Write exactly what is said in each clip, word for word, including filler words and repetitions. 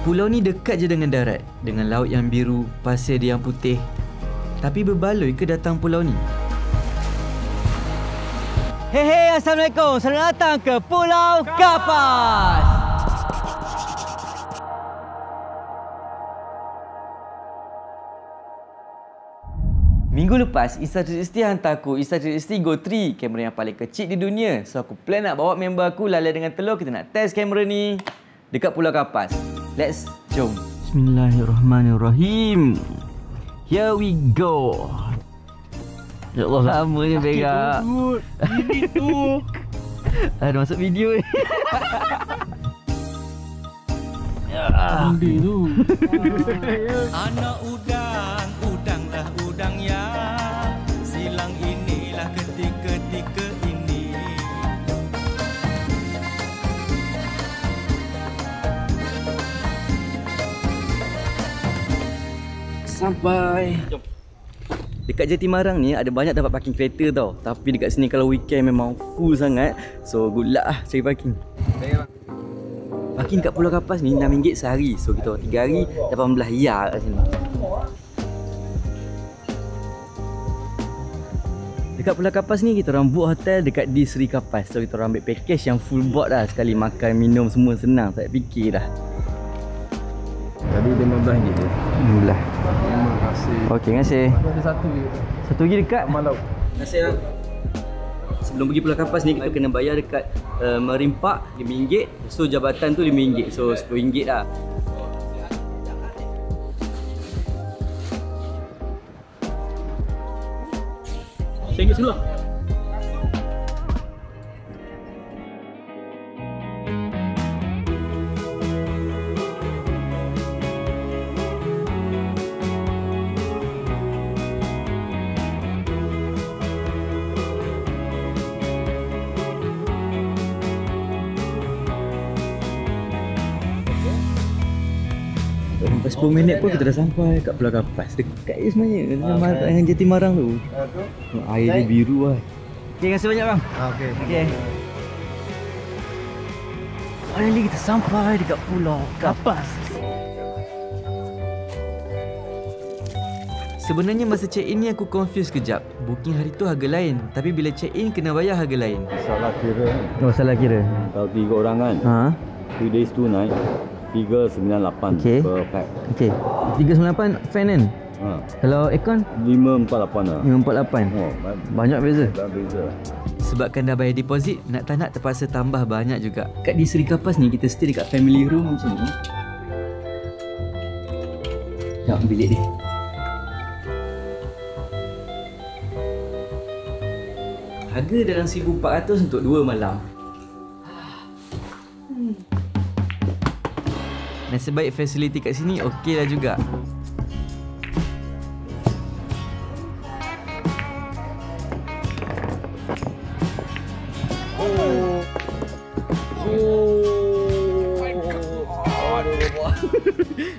Pulau ni dekat je dengan darat, dengan laut yang biru, pasir dia yang putih. Tapi berbaloi ke datang pulau ni? Hei hei, Assalamualaikum. Selamat datang ke Pulau Kapas. Minggu lepas, Insta tiga enam kosong hantar aku Insta tiga enam kosong Go tiga, kamera yang paling kecil di dunia. So aku plan nak bawa member aku lalai dengan telur. Kita nak test kamera ni dekat Pulau Kapas. Let's jom. Bismillahirrahmanirrahim. Here we go. Ya Allah, lama ni pegang. Ini tu. Ada masuk video ni. Undi tu. Anak udang, udanglah udang ya. Silang inilah ketika-ketika ini. Sampai. Jom. Dekat Jeti Marang ni ada banyak tempat parking kereta tau. Tapi dekat sini kalau weekend memang full sangat. So good luck lah cari parking. Parking kat Pulau Kapas ni enam ringgit sehari. So kita tiga hari lapan belas ringgit kat sini. Dekat Pulau Kapas ni kita orang book hotel dekat di Seri Kapas. So kita orang ambil package yang full board lah. Sekali makan minum semua senang. Saya fikir dah. Tadi lima belas ringgit je. lima belas ringgit. Okey, ngasih. Ada satu lagi. Satu lagi dekat Malau. Ngasih. Sebelum pergi Pulau Kapas ni kita kena bayar dekat uh, Merimpak lima ringgit. So jabatan tu lima ringgit. So sepuluh ringgit lah. Saya dulu. sepuluh minit pun kita dah sampai kat Pulau Kapas. Dekat je sebenarnya dengan Jeti Marang tu. Air dia biru lah. Okay, terima kasih banyak bang. Okay. Okay. Finally kita sampai dekat Pulau Kapas. Sebenarnya masa check-in ni aku confuse kejap. Booking hari tu harga lain. Tapi bila check-in kena bayar harga lain. Salah kira. Oh, salah kira. Kalau tiga orang kan. Ha? two days two night. tiga sembilan lapan okay. Per pack. Okey. tiga sembilan lapan fan kan? Ha. Kalau aircon lima empat lapan lah. lima empat lapan. Oh, banyak beza. Banyak beza. Sebabkan dah bayar deposit, nak tak nak terpaksa tambah banyak juga. Kat di Seri Kapas ni kita stay dekat family room macam ni. Jom bilik dia. Harga dalam seribu empat ratus untuk dua malam. Nasib baik fasiliti kat sini okey lah juga. Oh. Oh.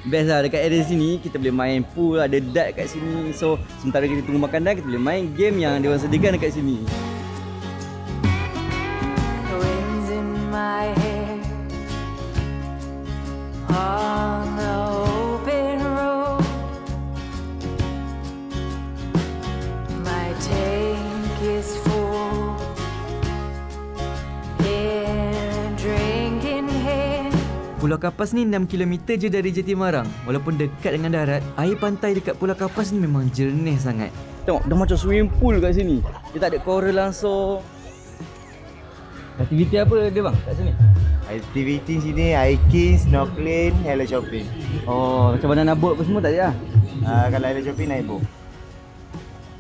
Best lah dekat area sini. Kita boleh main pool, ada dart kat sini. So sementara kita tunggu makanan, kita boleh main game yang diorang sediakan dekat sini. Pulau Kapas ni enam kilometer je dari Jeti Marang. Walaupun dekat dengan darat, air pantai dekat Pulau Kapas ni memang jernih sangat. Tengok, dah macam swimming pool kat sini. Dia tak ada koral langsung. Aktiviti apa dia bang kat sini? Aktiviti sini hiking, snorkeling, air shopping. Oh, macam banana boat pun semua tak ada lah? Uh, kalau air shopping naik boat.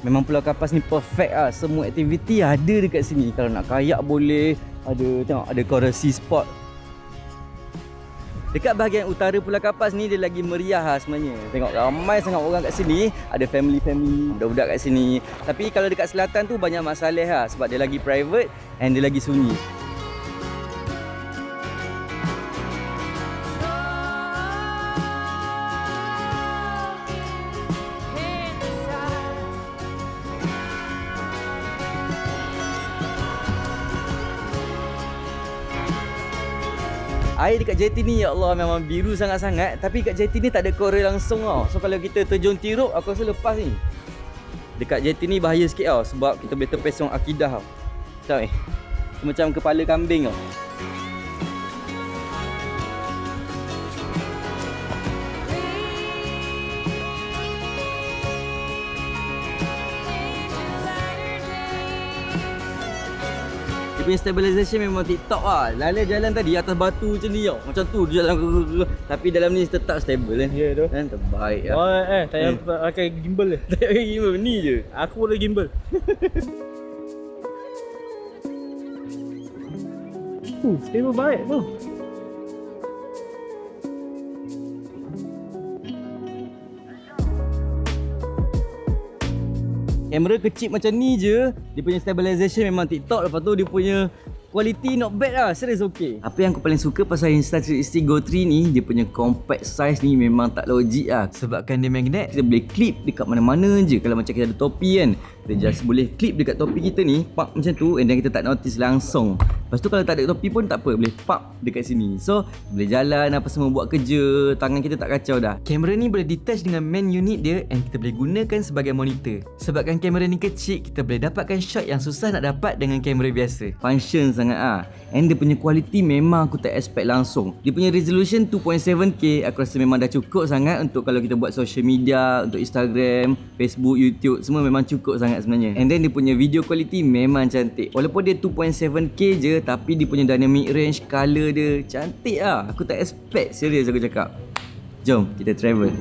Memang Pulau Kapas ni perfect lah. Semua aktiviti ada dekat sini. Kalau nak kayak boleh. Ada, tengok, ada coral sea spot. Dekat bahagian utara Pulau Kapas ni dia lagi meriah lah sebenarnya. Tengok ramai sangat orang kat sini. Ada family-family, budak-budak kat sini. Tapi kalau dekat selatan tu banyak masalah lah. Sebab dia lagi private and dia lagi sunyi. Air dekat jeti ni, ya Allah, memang biru sangat-sangat. Tapi dekat jeti ni tak ada korel langsung tau. So kalau kita terjun tiruk, aku rasa lepas ni. Dekat jeti ni bahaya sikit tau, sebab kita boleh terpesong akidah tau. Macam eh, macam kepala kambing tau. Dia punya stabilization memang TikTok lah. Lala jalan tadi atas batu macam ni tau. Macam tu jalan. Tapi dalam ni tetap stable kan. Ya tu. Kan terbaik lah. Oh eh, tak payah hmm. pakai gimbal je. Tak payah gimbal, ni je. Aku boleh gimbal. uh, stable baik tu. Kamera kecil macam ni je, dia punya stabilization memang TikTok. Lepas tu dia punya quality not bad lah. Serius okey. Apa yang aku paling suka pasal Insta three sixty Go three ni, dia punya compact size ni memang tak logik lah. Sebabkan dia magnet, kita boleh clip dekat mana-mana je. Kalau macam kita ada topi kan, kita just boleh clip dekat topi kita ni, pak macam tu, and then kita tak notice langsung. Lepas tu kalau tak ada topi pun tak apa, boleh pak dekat sini. So boleh jalan apa semua, buat kerja, tangan kita tak kacau dah. Kamera ni boleh detach dengan main unit dia, and kita boleh gunakan sebagai monitor. Sebabkan kamera ni kecil, kita boleh dapatkan shot yang susah nak dapat dengan kamera biasa. Function sangat ah, and dia punya quality memang aku tak expect langsung. Dia punya resolution two point seven K aku rasa memang dah cukup sangat untuk kalau kita buat social media, untuk Instagram, Facebook, YouTube, semua memang cukup sangat sebenarnya. And then dia punya video quality memang cantik. Walaupun dia two point seven K je, tapi dia punya dynamic range, color dia cantik ah. Aku tak expect, serius aku cakap. Jom kita travel.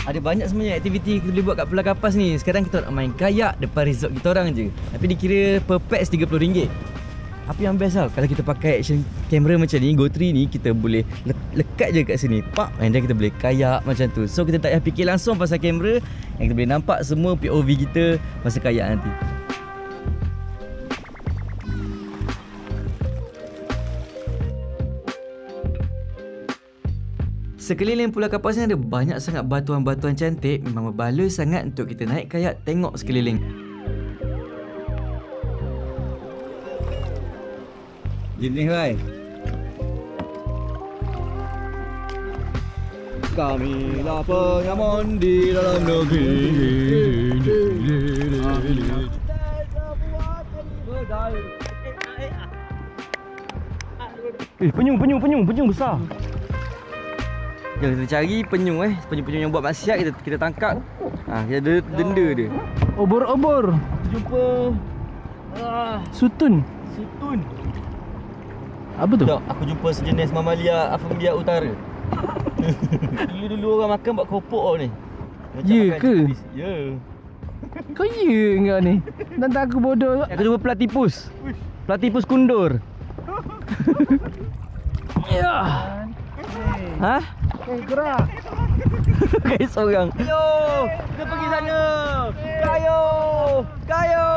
Ada banyak sebenarnya aktiviti kita boleh buat kat Pulau Kapas ni. Sekarang kita nak main kayak depan resort kita orang je. Tapi dikira per pax RM tiga puluh. Apa yang best tau, kalau kita pakai action camera macam ni, Go three ni, kita boleh le lekat je kat sini, pak, and then kita boleh kayak macam tu. So kita tak payah fikir langsung pasal kamera, yang kita boleh nampak semua P O V kita masa kayak nanti. Sekeliling Pulau Kapas ni ada banyak sangat batuan-batuan cantik. Memang berbaloi sangat untuk kita naik kayak tengok sekeliling. Evening, hai. Kamilah pengaman di dalam negeri. Eh, penyung, penyung, penyung, penyung besar. Jom kita cari penyung eh. Penyung-penyung yang buat maksiat kita kita tangkap. Ha, kita ada denda dia. Obor-obor. Jumpa ah, sutun. Sutun. Apa tu? Tak, aku jumpa sejenis mamalia Afrika Utara. Dulu-dulu orang makan buat kopok tau ni. Macam yeah makan ke? Ya. Yeah. Kau ya engkau ni. Dan tak aku bodoh. Aku jumpa platipus. Platipus kundur. Ya. Yeah. Ha? Eh, gerak. Kaya seorang. Hello, kita pergi sana. Kayu, kayu.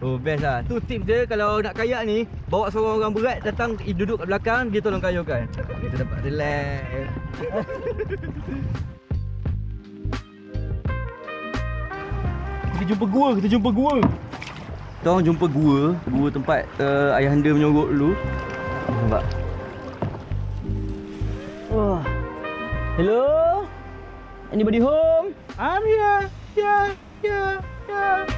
Oh, best lah. Tu tips dia kalau nak kayak ni, bawa seorang orang berat datang duduk kat belakang, dia tolong kayukan. Kita dapat relax. Kita jumpa gua, kita jumpa gua. Kita orang jumpa gua, gua tempat uh, ayahanda menyorok dulu. Nampak? Oh. Hello? Anybody home? I'm here. Yeah, yeah, yeah.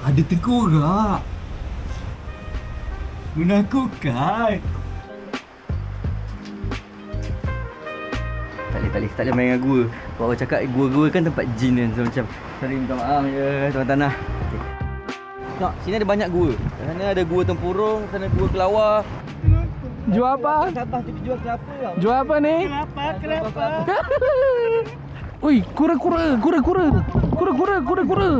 Ada tengkorak. Menakutkan. Tak boleh, tak boleh. Tak boleh main dengan gua. Kalau orang cakap gua-gua kan tempat jin kan. So macam, sorry, minta maaf je tuan-tuan lah. Nak, sini ada banyak gua. Sana ada gua tempurung, sana gua kelawar. Jual apa? Jual kelapa. Jual apa ni? Kelapa, kelapa. Oi, kura-kura, kura-kura. Kura-kura, kura-kura.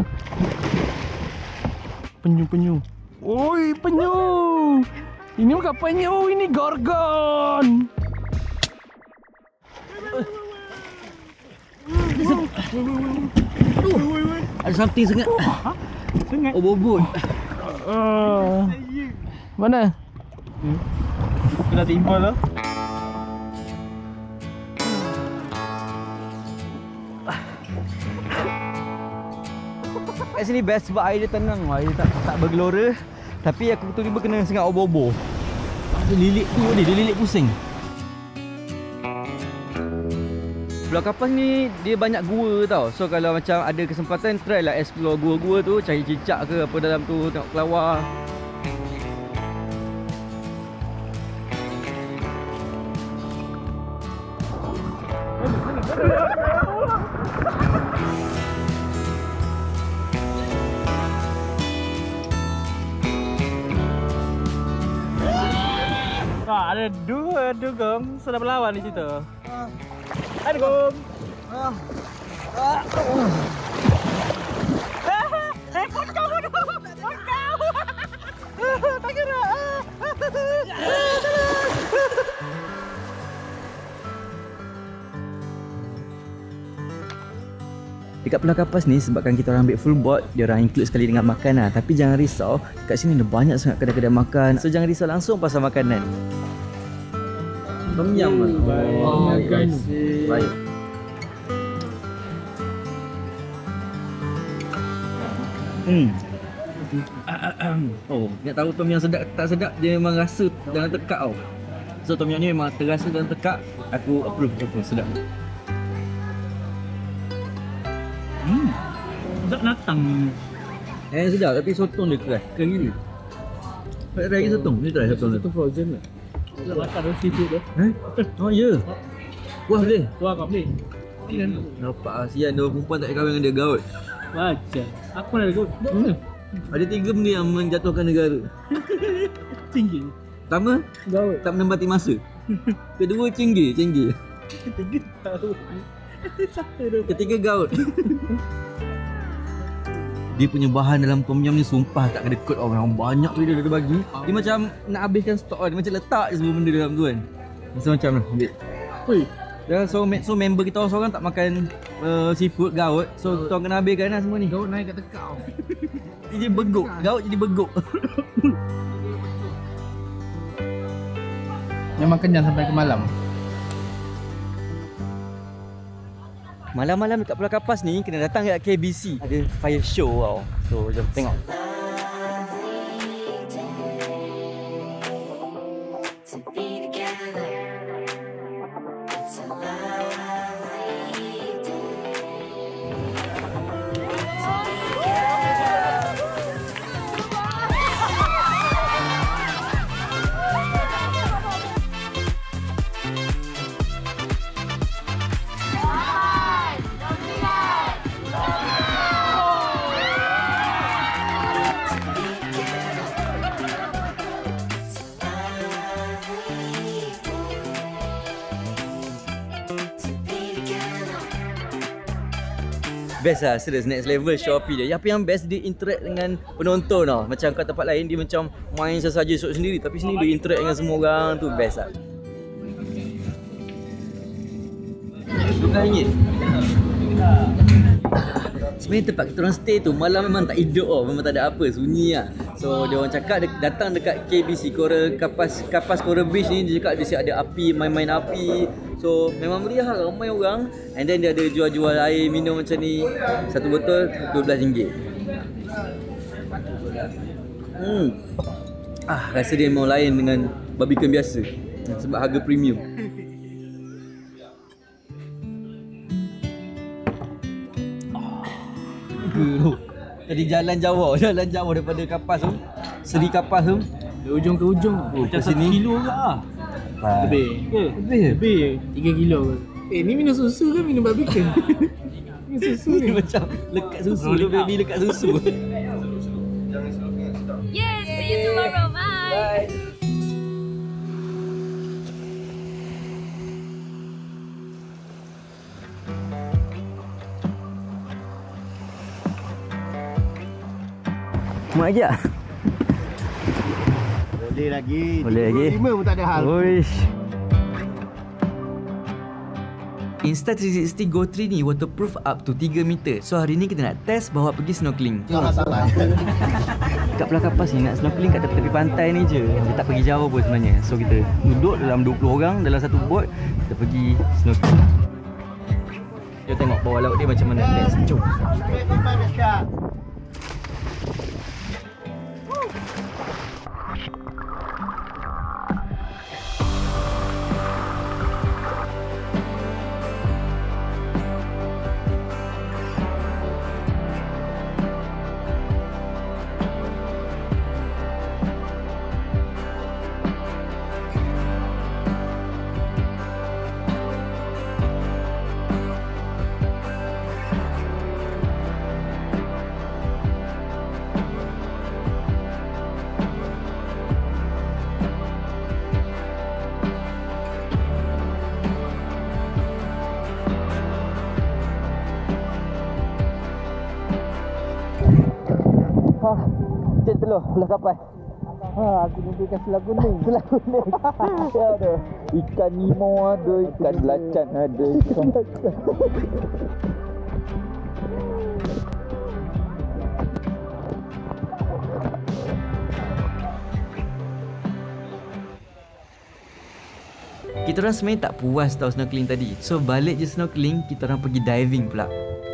Penyu-penyu. Oi, penyu. Ini bukan penyu, ini gorgon. Ada something sangat. Sangat. Oh, bobot. Mana? Kena timbal lah. kat sini best sebab air dia tenang. Air dia tak, tak bergelora. Tapi aku betul-betul kena sangat oboh-oboh. Ada lilik tu dia, dia lilik pusing. Pulau Kapas ni dia banyak gua tau. So kalau macam ada kesempatan, try lah explore gua-gua tu. Cari cicak ke apa dalam tu, tengok kelawar. Ah, ada dua dugong sedang berlawan di situ. Hai dugong. Ah. Ah. Eh, kau kau kau kau. Tak kira. Dekat Pulau Kapas ni sebabkan kita orang ambil full board, dia orang include sekali dengan makanan. Tapi jangan risau, dekat sini ada banyak sangat kedai-kedai makan. So jangan risau langsung pasal makanan. Tom yum. Oh, guys. Baik. Hmm. Oh, nak tahu tom yang sedap tak sedap, dia memang rasa dalam tekak tau. So tom yum ni memang terasa dalam tekak. Aku approve, approve sedap. Hmm. Sedap natang. Eh sedap tapi sotong dia keras. Kering ni. Pakai lagi sotong. Ni try sotong tu frozen lah. Nak makan roti tu dah. Eh? Oh ya. Yeah. Wah boleh. Tuan kau boleh. Kan. Nampak kasihan dua perempuan tak kahwin dengan dia gaut. Macam aku nak gaut. Hmm. Ada tiga benda yang menjatuhkan negara. Tinggi. Pertama, gaut tak menempati masa. Kedua, cenggi, cenggi. Ketiga, tahu. Ketiga, gaut. Dia punya bahan dalam tom yum ni sumpah tak ada kot orang. Banyak video dia ada bagi. Dia macam nak habiskan stok, dia macam letak je semua benda dalam tu kan. Rasa macam lah ambil. Ui. So, so member kita orang seorang tak makan uh, seafood, gaut. So gaut. Kita orang kena habiskan lah semua ni. Gaut naik kat tekau. Dia beguk, gaut jadi beguk. Memang kenyang sampai ke malam. Malam-malam dekat Pulau Kapas ni, kena datang kat K B C. Ada fire show tau. So, jom tengok. Best lah, serius, next level Shopee dia. Apa yang best, dia interact dengan penonton tau. Macam kat tempat lain, dia macam main sahaja esok sendiri. Tapi sini dia interact dengan semua orang, tu best lah. RM dua puluh. Sebenarnya tempat kita orang stay tu, malam memang tak hidup tau. Memang tak ada apa, sunyi lah. So, dia orang cakap, datang dekat K B C, Coral, Kapas, Kapas Coral Beach ni. Dia cakap, dia siap ada api, main-main api. So memang meriah lah, ramai orang. And then dia ada jual-jual air minum macam ni. Satu botol dua belas ringgit. Hmm. Ah, rasa dia memang lain dengan barbecue biasa sebab harga premium. Oh. Tadi jalan jauh, jalan jauh daripada Kapas tu. Seri Kapas tu, dari ujung ke ujung. Oh, macam satu kilo ke lah. Lebih. Lebih. Lebih. tiga kilo ke. Eh, ni minum susu ke minum barbecue? Minum susu ni. Macam lekat susu. Dia baby lekat susu. Yes, see you tomorrow. Bye. Bye. Mak lagi tak? Boleh lagi. Boleh lagi. lima pun tak ada hal. Oish. Insta tiga enam kosong Go tiga ni waterproof up to tiga meter. So hari ni kita nak test bawa pergi snorkeling. Tak masalah. Kat Pulau Kapas ni nak snorkeling kat tepi pantai ni je. Dia tak pergi jauh pun sebenarnya. So kita duduk dalam dua puluh orang dalam satu boat, kita pergi snorkeling. Kita tengok bawah laut dia macam mana. Let's go. loh, Pulau Kapas. Ha, aku jumpa ikan selah kuning. Selah kuning. Ya, ada. Ikan nemo ada, ikan belacan ada. Ikan belacan. Kita orang sebenarnya tak puas tau snorkeling tadi. So balik je snorkeling, kita orang pergi diving pula.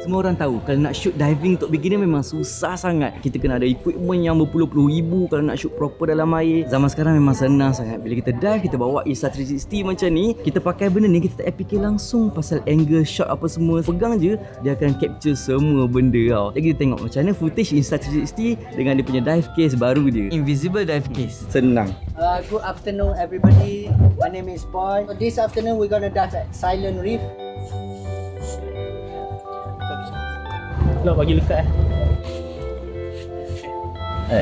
Semua orang tahu kalau nak shoot diving untuk beginner memang susah sangat. Kita kena ada equipment yang berpuluh-puluh ribu kalau nak shoot proper dalam air. Zaman sekarang memang senang sangat. Bila kita dive, kita bawa Insta tiga enam kosong macam ni. Kita pakai benda ni, kita tak fikir langsung pasal angle shot apa semua. Pegang je, dia akan capture semua benda tau. Jadi kita tengok macam mana footage Insta tiga enam kosong dengan dia punya dive case baru dia, invisible dive case. Senang. Uh, good afternoon everybody, my name is Boy. So this afternoon we're gonna dive at Silent Reef. Loh, bagi lekat eh.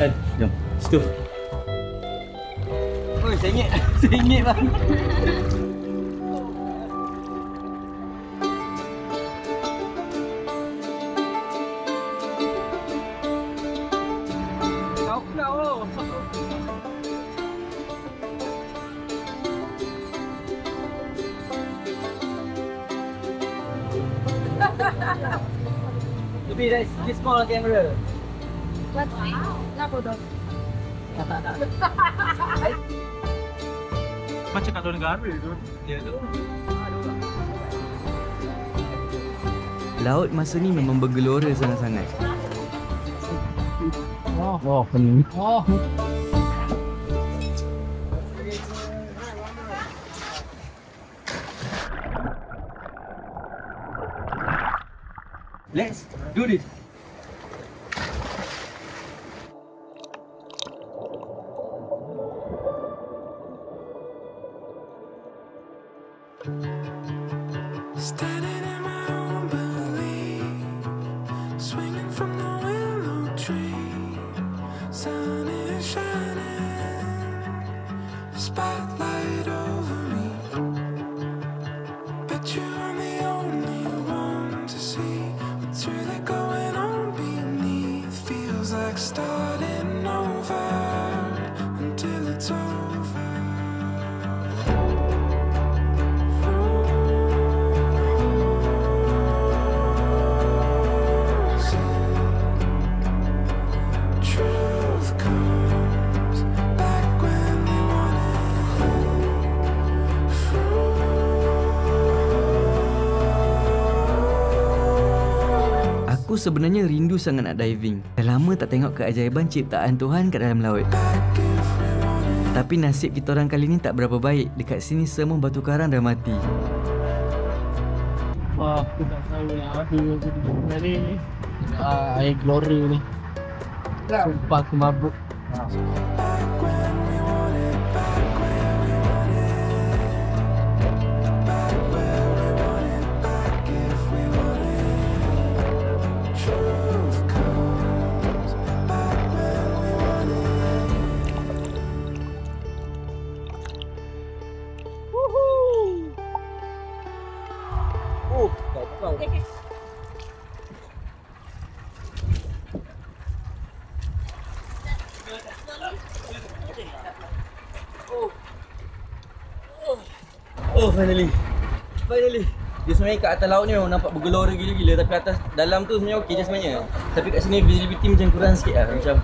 Eh, jom. Situ. Oi, sengit. Sengit bang. Lebih dari segi small camera. What's this? Nak bodoh. Macam kat luar negara tu. Dia tu. Laut masa ni memang bergelora sangat-sangat. Wah, wah pening. Oh. Let's do this. Sebenarnya rindu sangat nak diving. Dah lama tak tengok keajaiban ciptaan Tuhan kat dalam laut. Tapi nasib kita orang kali ni tak berapa baik. Dekat sini semua batu karang dah mati. Wah, aku tak tahu nak aku nak ni. Ah, air glory ni. Sumpah aku mabuk. Oh, finally. Finally. Dia sebenarnya kat atas laut ni memang nampak bergelora gila-gila. Tapi atas dalam tu sebenarnya okey je sebenarnya. Tapi kat sini visibility macam kurang sikit lah. Macam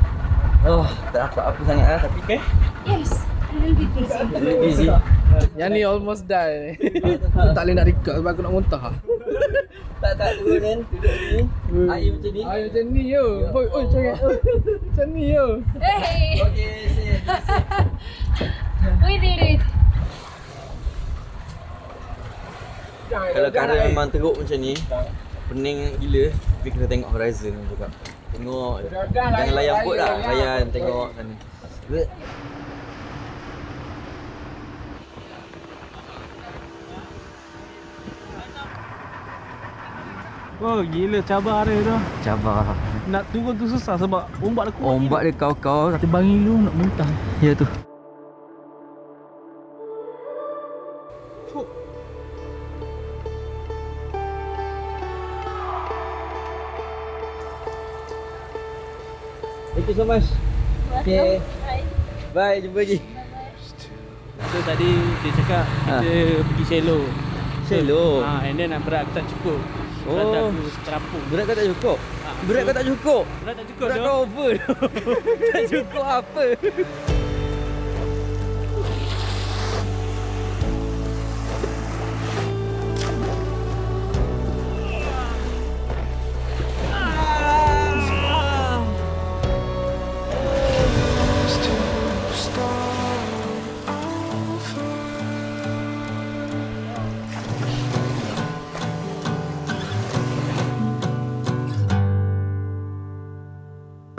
oh, tak nampak apa sangat lah. Tapi okay? Yes, a little bit busy. A little bit busy. Yang ni almost die. Aku tak boleh nak record sebab aku nak muntah. Tak, tak, turun kan. Duduk sini. Air macam ni. Air macam ni, yo. Oi, oi, cakap. Macam ni, yo. Hey! Okay, safe. We did it. Kalau karang memang teruk macam ni, pening gila. Tapi kena tengok horizon juga. Tengok. Jangan layan boat lah. Layan tengok sana. Oh gila cabar dia tu. Cabar. Nak turun tu susah sebab ombak dia kuat. Ombak dia kau-kau. Terbangi lu nak muntah. Ya tu. Thank you so much. Okay. Bye, jumpa lagi. So tadi dia cakap kita ha. pergi selo. Selo. Ha, and then berat aku tak cukup. Berat oh. aku terapung. Berat kau tak cukup? Ha, berat so, kau tak cukup? Berat tak cukup. Berat kau over. Tak cukup apa?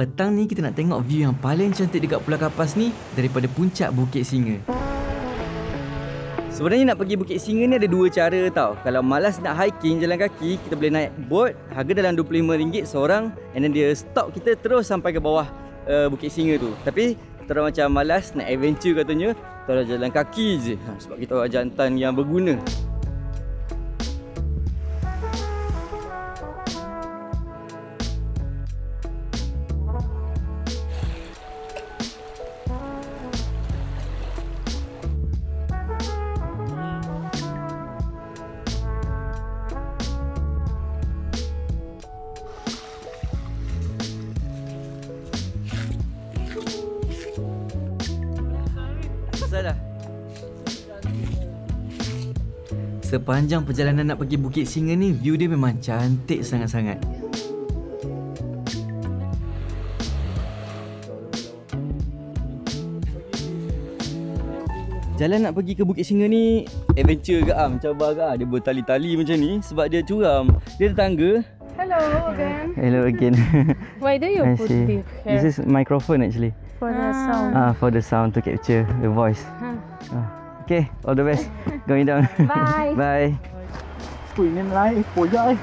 Petang ni kita nak tengok view yang paling cantik dekat Pulau Kapas ni daripada puncak Bukit Singa. Sebenarnya nak pergi Bukit Singa ni ada dua cara tau. Kalau malas nak hiking jalan kaki, kita boleh naik boat, harga dalam dua puluh lima ringgit seorang, and then dia stop kita terus sampai ke bawah uh, Bukit Singa tu. Tapi kalau macam malas nak adventure katanya, tolong jalan kaki je. Ha, sebab kita orang jantan yang berguna. Sepanjang perjalanan nak pergi Bukit Singa ni, view dia memang cantik sangat-sangat. Jalan nak pergi ke Bukit Singa ni adventure ke ah, mencabar ke ah. Dia bertali-tali macam ni sebab dia curam. Dia tetangga. Hello again. Hello again. Why do you put this here? This is microphone actually. For the sound. Ah, for the sound to capture the voice. Huh. Ah. Okay, all the best. Going down. Bye. Bye. Squealing like for joy.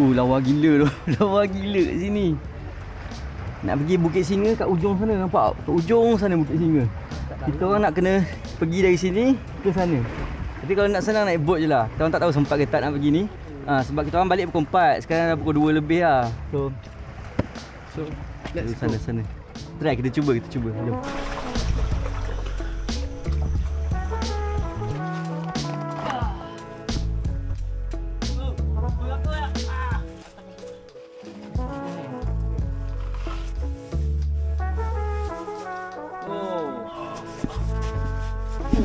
Uh, lawa gila tu. Lawa gila kat sini. Nak pergi Bukit Singa kat ujung sana, nampak? Kat ujung sana Bukit Singa. Kita orang nak kena pergi dari sini ke sana. Tapi kalau nak senang naik boat je lah. Kita orang tak tahu sempat ke tak nak pergi ni. Ha, sebab kita orang balik pukul empat. Sekarang dah pukul dua lebih lah. So, so let's sana, go. Sana. Try, kita cuba, kita cuba. Jom.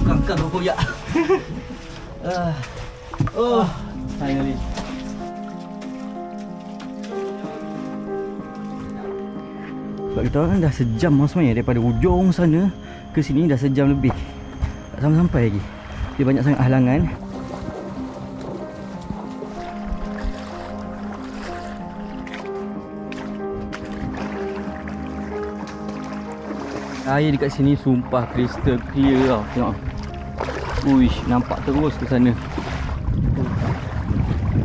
Kangkang kau koyak. Ah. Oh, finally. Sebab kita orang dah sejam sebenarnya daripada ujung sana ke sini dah sejam lebih. Tak sampai-sampai lagi. Dia banyak sangat halangan. Air dekat sini sumpah crystal clear tau. Tengok. Uish, nampak terus ke sana.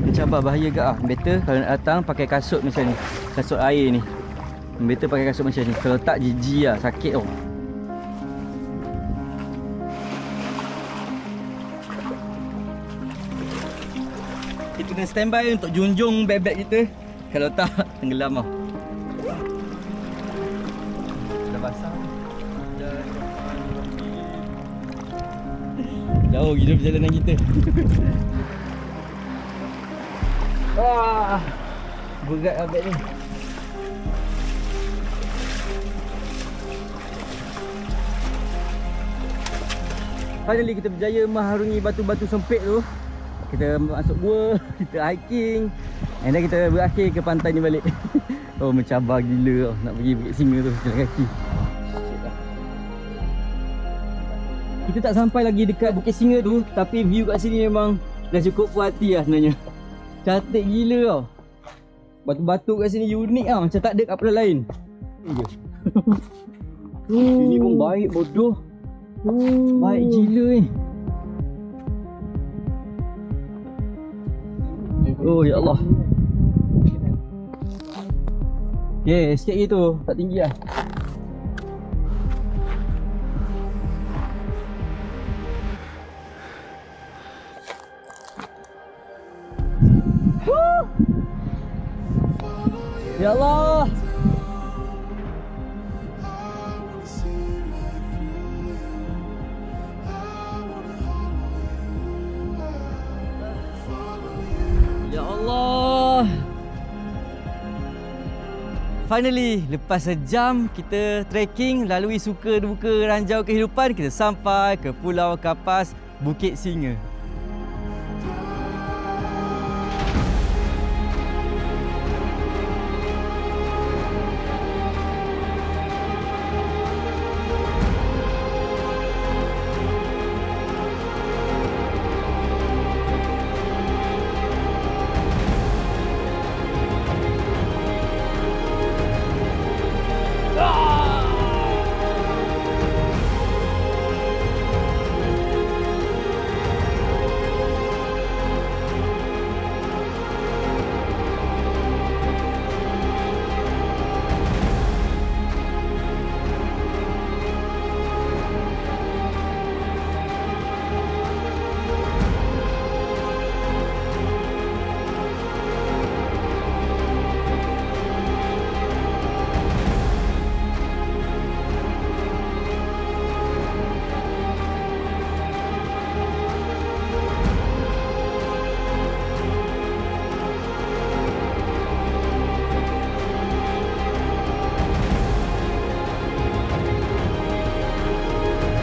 Mencabar bahaya ke ah. Better kalau nak datang pakai kasut macam ni. Kasut air ni. Better pakai kasut macam ni. Kalau tak jijik lah, sakit tau. Kita kena standby untuk junjung bag-bag kita. Kalau tak tenggelam tau. Dah basah. Jauh gila perjalanan kita. Wah, berat lah beg ni. Finally kita berjaya mengharungi batu-batu sempit tu. Kita masuk gua, kita hiking, and then kita berakhir ke pantai ni balik. Oh, mencabar gila nak pergi Bukit Singa tu jalan kaki. Kita tak sampai lagi dekat Bukit Singa tu, tapi view kat sini memang dah cukup puas hati lah sebenarnya. Cantik gila tau. Batu-batu kat sini unik lah, macam tak ada kat pulau lain. Sini pun baik bodoh. Baik gila ni. Oh ya Allah. Okay, sikit lagi tu. Tak tinggi lah. Ya Allah. Ya Allah. Finally, lepas sejam kita trekking lalui suka duka ranjau kehidupan, kita sampai ke Pulau Kapas, Bukit Singa.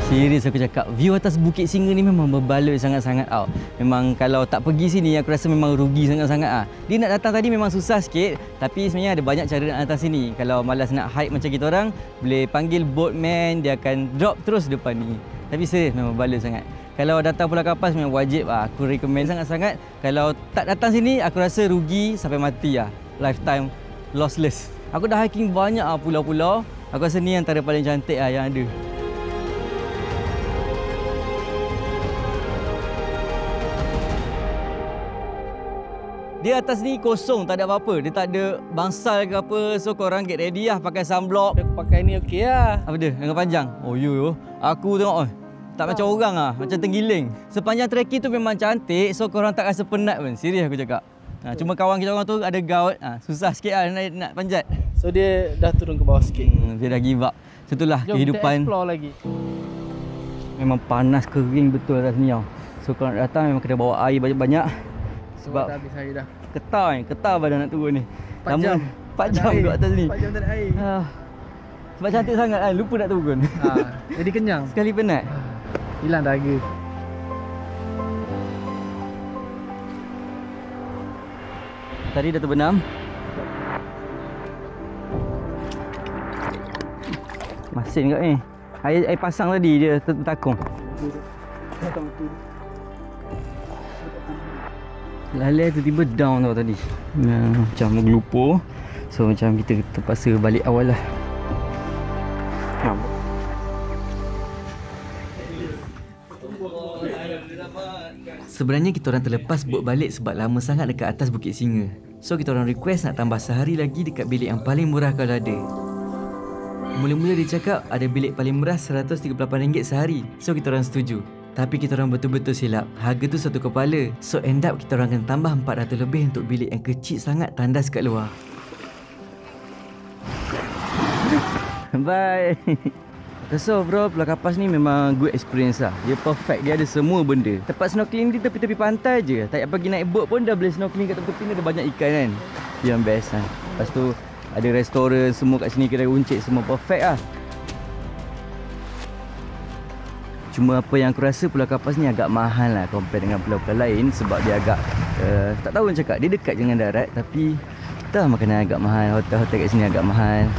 Serius aku cakap, view atas Bukit Singa ni memang berbaloi sangat-sangat tau. Memang kalau tak pergi sini, aku rasa memang rugi sangat-sangat ah. Dia nak datang tadi memang susah sikit, tapi sebenarnya ada banyak cara nak datang sini. Kalau malas nak hike macam kita orang, boleh panggil boatman, dia akan drop terus depan ni. Tapi serius memang berbaloi sangat. Kalau datang Pulau Kapas memang wajib ah. Aku recommend sangat-sangat. Kalau tak datang sini, aku rasa rugi sampai mati ah. Lifetime lossless. Aku dah hiking banyak ah pulau-pulau. Aku rasa ni antara paling cantik ah yang ada. Dia atas ni kosong, tak ada apa-apa. Dia tak ada bangsal ke apa. So korang get ready lah, pakai sunblock. Aku pakai ni okey lah. Apa dia? Lengan panjang? Oh yo yo. Aku tengok oh, tak macam orang lah. Macam tenggiling. Sepanjang trekking tu memang cantik. So korang tak rasa penat pun. Serius aku cakap. Ha, cuma kawan kita orang tu ada gout. Ha, susah sikit lah nak, nak panjat. So dia dah turun ke bawah sikit. Hmm, dia dah give up. Setulah jom kehidupan. Jom kita explore lagi. Memang panas kering betul atas ni tau. So korang datang memang kena bawa air banyak-banyak. Sebab oh, habis air dah. Ketar ni, ketar badan nak turun ni. Lama jam. empat jam kat atas ni. empat jam tak ada air. Ha. Sebab cantik sangat kan, lupa nak turun. Ha, jadi kenyang. Sekali penat. Ha. Hilang dahaga. Tadi dah terbenam. Masin kat ni. Air air pasang tadi dia tertakung. Lalai tiba-tiba down tau tadi. Nah, macam gelupur. So macam kita terpaksa balik awal lah. Sebenarnya kita orang terlepas buat balik sebab lama sangat dekat atas Bukit Singa. So kita orang request nak tambah sehari lagi dekat bilik yang paling murah kalau ada. Mula-mula dia cakap ada bilik paling murah seratus tiga puluh lapan ringgit sehari. So kita orang setuju. Tapi kita orang betul-betul silap. Harga tu satu kepala. So end up kita orang kena tambah empat ratus lebih untuk bilik yang kecil sangat tandas kat luar. Bye. So bro, Pulau Kapas ni memang good experience lah. Dia perfect, dia ada semua benda. Tempat snorkeling di tepi-tepi pantai je. Tak payah pergi naik boat pun dah boleh snorkeling kat tepi-tepi ni, ada banyak ikan kan. Yang best lah. Lepas tu ada restoran semua kat sini, kedai runcit semua perfect lah. Cuma apa yang aku rasa Pulau Kapas ni agak mahal lah compare dengan pulau-pulau lain. Sebab dia agak, uh, tak tahu nak cakap, dia dekat dengan darat. Tapi entah makanan agak mahal, hotel-hotel kat sini agak mahal.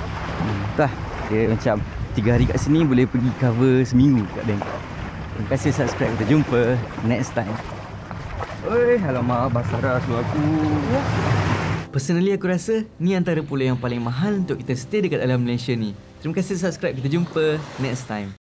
Entah, dia macam tiga hari kat sini boleh pergi cover seminggu kat Bangkok. Terima kasih subscribe, kita jumpa next time. Oi, alamak, basah dah seluruh aku. Personally aku rasa ni antara pulau yang paling mahal untuk kita stay dekat dalam Malaysia ni. Terima kasih subscribe, kita jumpa next time.